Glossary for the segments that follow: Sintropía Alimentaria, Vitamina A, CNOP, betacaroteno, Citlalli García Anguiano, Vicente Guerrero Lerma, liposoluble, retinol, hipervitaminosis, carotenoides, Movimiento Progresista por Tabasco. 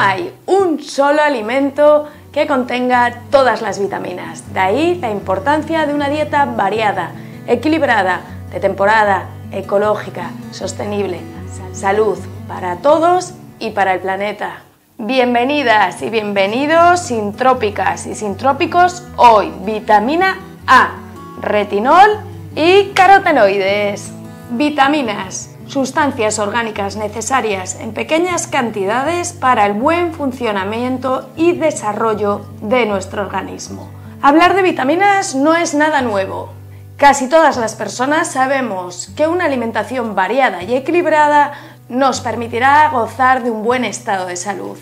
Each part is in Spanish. No hay un solo alimento que contenga todas las vitaminas. De ahí la importancia de una dieta variada, equilibrada, de temporada, ecológica, sostenible, salud para todos y para el planeta. Bienvenidas y bienvenidos sintrópicas y sintrópicos, hoy vitamina A, retinol y carotenoides. Vitaminas, sustancias orgánicas necesarias en pequeñas cantidades para el buen funcionamiento y desarrollo de nuestro organismo. Hablar de vitaminas no es nada nuevo. Casi todas las personas sabemos que una alimentación variada y equilibrada nos permitirá gozar de un buen estado de salud.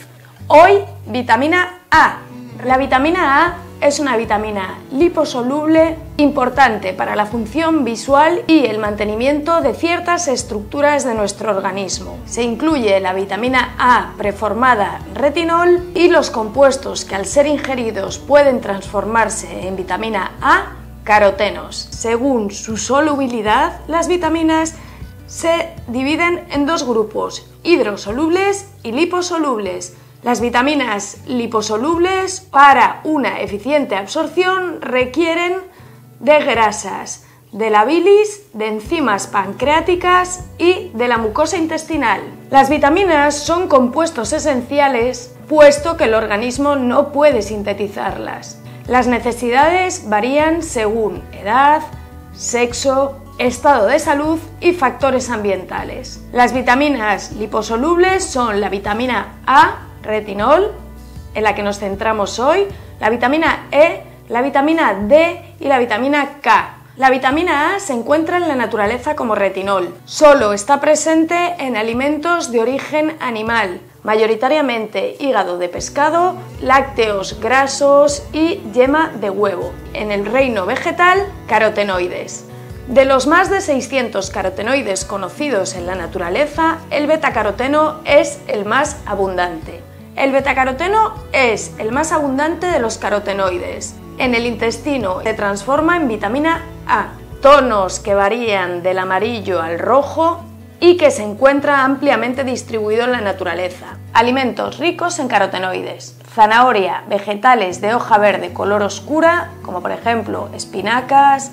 Hoy, vitamina A. La vitamina A es una vitamina liposoluble importante para la función visual y el mantenimiento de ciertas estructuras de nuestro organismo. Se incluye la vitamina A preformada retinol y los compuestos que al ser ingeridos pueden transformarse en vitamina A, carotenos. Según su solubilidad, las vitaminas se dividen en dos grupos, hidrosolubles y liposolubles. Las vitaminas liposolubles, para una eficiente absorción, requieren de grasas, de la bilis, de enzimas pancreáticas y de la mucosa intestinal. Las vitaminas son compuestos esenciales, puesto que el organismo no puede sintetizarlas. Las necesidades varían según edad, sexo, estado de salud y factores ambientales. Las vitaminas liposolubles son la vitamina A, retinol, en la que nos centramos hoy, la vitamina E, la vitamina D y la vitamina K. La vitamina A se encuentra en la naturaleza como retinol. Solo está presente en alimentos de origen animal, mayoritariamente hígado de pescado, lácteos grasos y yema de huevo. En el reino vegetal, carotenoides. De los más de 600 carotenoides conocidos en la naturaleza, el betacaroteno es el más abundante. El betacaroteno es el más abundante de los carotenoides. En el intestino se transforma en vitamina A, tonos que varían del amarillo al rojo y que se encuentra ampliamente distribuido en la naturaleza. Alimentos ricos en carotenoides: zanahoria, vegetales de hoja verde color oscura, como por ejemplo espinacas,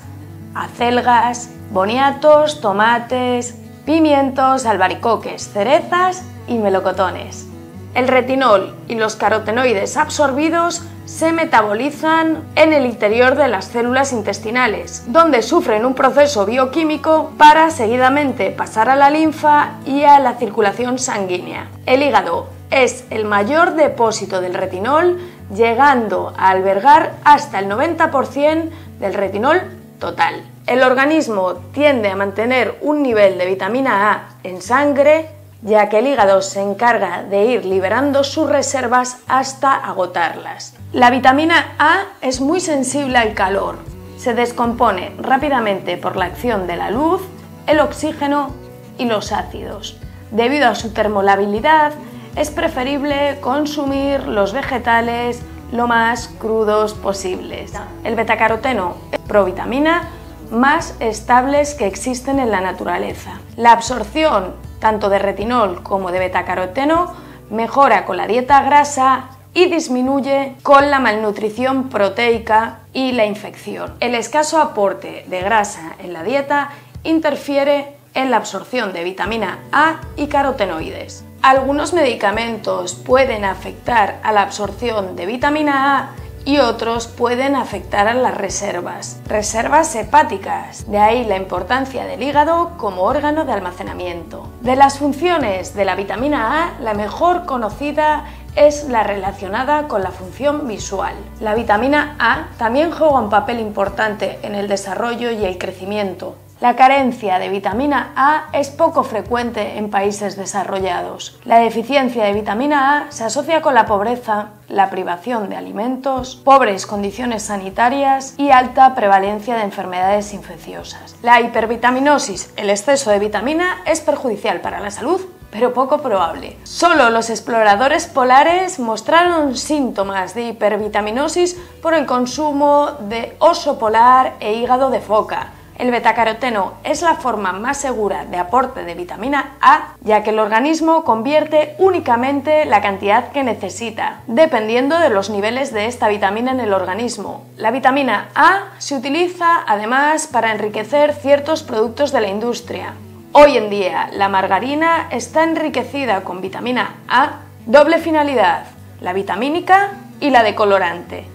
acelgas, boniatos, tomates, pimientos, albaricoques, cerezas y melocotones. El retinol y los carotenoides absorbidos se metabolizan en el interior de las células intestinales, donde sufren un proceso bioquímico para seguidamente pasar a la linfa y a la circulación sanguínea. El hígado es el mayor depósito del retinol, llegando a albergar hasta el 90% del retinol total. El organismo tiende a mantener un nivel de vitamina A en sangre, ya que el hígado se encarga de ir liberando sus reservas hasta agotarlas. La vitamina A es muy sensible al calor. Se descompone rápidamente por la acción de la luz, el oxígeno y los ácidos. Debido a su termolabilidad, es preferible consumir los vegetales lo más crudos posibles. El betacaroteno es provitamina más estables que existen en la naturaleza. La absorción tanto de retinol como de betacaroteno mejora con la dieta grasa y disminuye con la malnutrición proteica y la infección. El escaso aporte de grasa en la dieta interfiere en la absorción de vitamina A y carotenoides. Algunos medicamentos pueden afectar a la absorción de vitamina A y otros pueden afectar a las reservas hepáticas, de ahí la importancia del hígado como órgano de almacenamiento. De las funciones de la vitamina A, la mejor conocida es la relacionada con la función visual. La vitamina A también juega un papel importante en el desarrollo y el crecimiento. La carencia de vitamina A es poco frecuente en países desarrollados. La deficiencia de vitamina A se asocia con la pobreza, la privación de alimentos, pobres condiciones sanitarias y alta prevalencia de enfermedades infecciosas. La hipervitaminosis, el exceso de vitamina, es perjudicial para la salud, pero poco probable. Solo los exploradores polares mostraron síntomas de hipervitaminosis por el consumo de oso polar e hígado de foca, El betacaroteno es la forma más segura de aporte de vitamina A, ya que el organismo convierte únicamente la cantidad que necesita, dependiendo de los niveles de esta vitamina en el organismo. La vitamina A se utiliza además para enriquecer ciertos productos de la industria. Hoy en día, la margarina está enriquecida con vitamina A, doble finalidad, la vitamínica y la de colorante.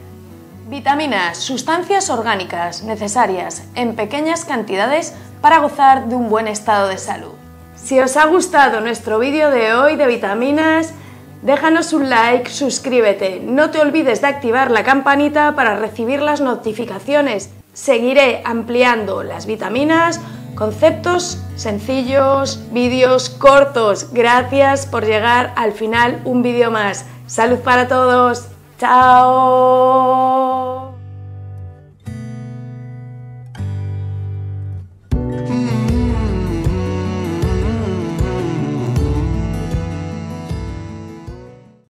Vitaminas, sustancias orgánicas necesarias en pequeñas cantidades para gozar de un buen estado de salud. Si os ha gustado nuestro vídeo de hoy de vitaminas, déjanos un like, suscríbete, no te olvides de activar la campanita para recibir las notificaciones. Seguiré ampliando las vitaminas, conceptos sencillos, vídeos cortos. Gracias por llegar al final un vídeo más. Salud para todos. ¡Chao!